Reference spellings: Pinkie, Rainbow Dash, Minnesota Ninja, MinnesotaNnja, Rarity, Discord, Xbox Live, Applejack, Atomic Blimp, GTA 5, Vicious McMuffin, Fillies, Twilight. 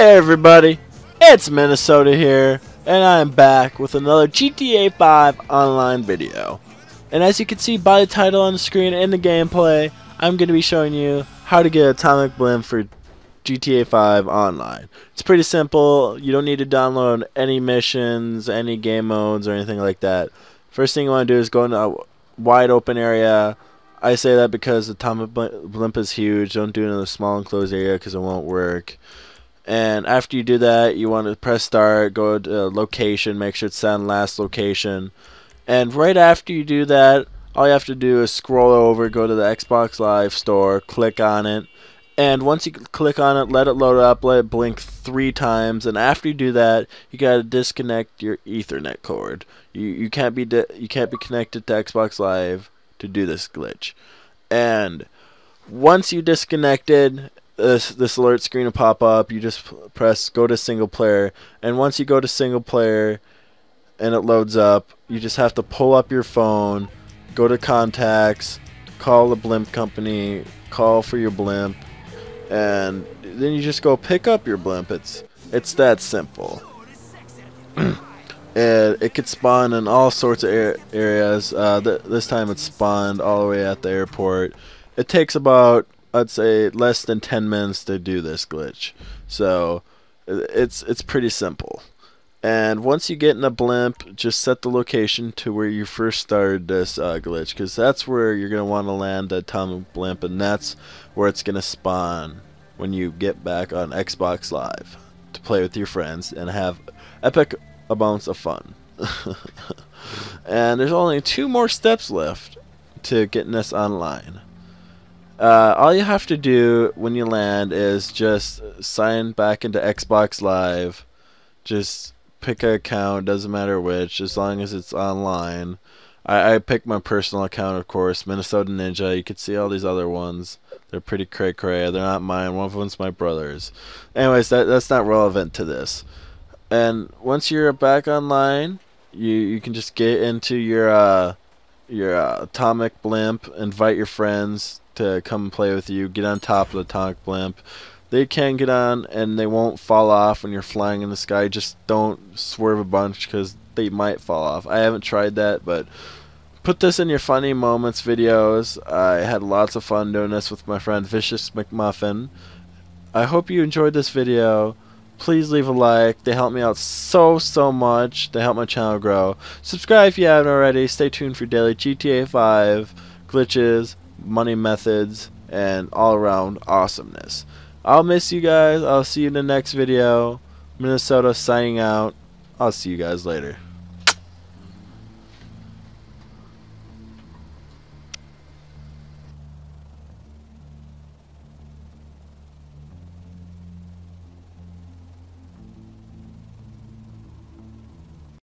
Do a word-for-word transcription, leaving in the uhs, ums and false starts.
Hey everybody, it's Minnesota here, and I am back with another G T A five online video. And as you can see by the title on the screen and the gameplay, I'm going to be showing you how to get Atomic Blimp for G T A five online. It's pretty simple, you don't need to download any missions, any game modes, or anything like that. First thing you want to do is go into a wide open area. I say that because Atomic Blimp is huge, don't do it in a small enclosed area because it won't work. And after you do that, you want to press start, go to location, make sure it's on last location. And right after you do that, all you have to do is scroll over, go to the Xbox Live store, click on it. And once you click on it, let it load up, let it blink three times. And after you do that, you gotta disconnect your Ethernet cord. You you can't be di you can't be connected to Xbox Live to do this glitch. And once you disconnected, This, this alert screen will pop up. You just press go to single player, and once you go to single player and it loads up, you just have to pull up your phone, go to contacts, call the blimp company, call for your blimp, and then you just go pick up your blimp. It's it's that simple. And it could spawn in all sorts of areas. Uh, th this time it spawned all the way at the airport. It takes about, I'd say, less than ten minutes to do this glitch, so it's it's pretty simple. And once you get in a blimp, just set the location to where you first started this uh, glitch, because that's where you're gonna want to land the Atomic Blimp, and that's where it's gonna spawn when you get back on Xbox Live to play with your friends and have epic amounts of fun. And there's only two more steps left to getting this online. Uh, all you have to do when you land is just sign back into Xbox Live. Just pick an account, doesn't matter which, as long as it's online. I, I picked my personal account, of course, Minnesota Ninja. You can see all these other ones. They're pretty cray cray. They're not mine. One of them's my brother's. Anyways, that that's not relevant to this. And once you're back online, you you can just get into your uh, your uh, Atomic Blimp. Invite your friends to come play with you, get on top of the Atomic Blimp. They can get on and they won't fall off when you're flying in the sky. Just don't swerve a bunch because they might fall off. I haven't tried that, but put this in your funny moments videos. I had lots of fun doing this with my friend Vicious McMuffin. I hope you enjoyed this video. Please leave a like. They help me out so, so much. They help my channel grow. Subscribe if you haven't already. Stay tuned for daily G T A five glitches, money methods, and all around awesomeness. I'll miss you guys. I'll see you in the next video. Minnesota signing out. I'll see you guys later.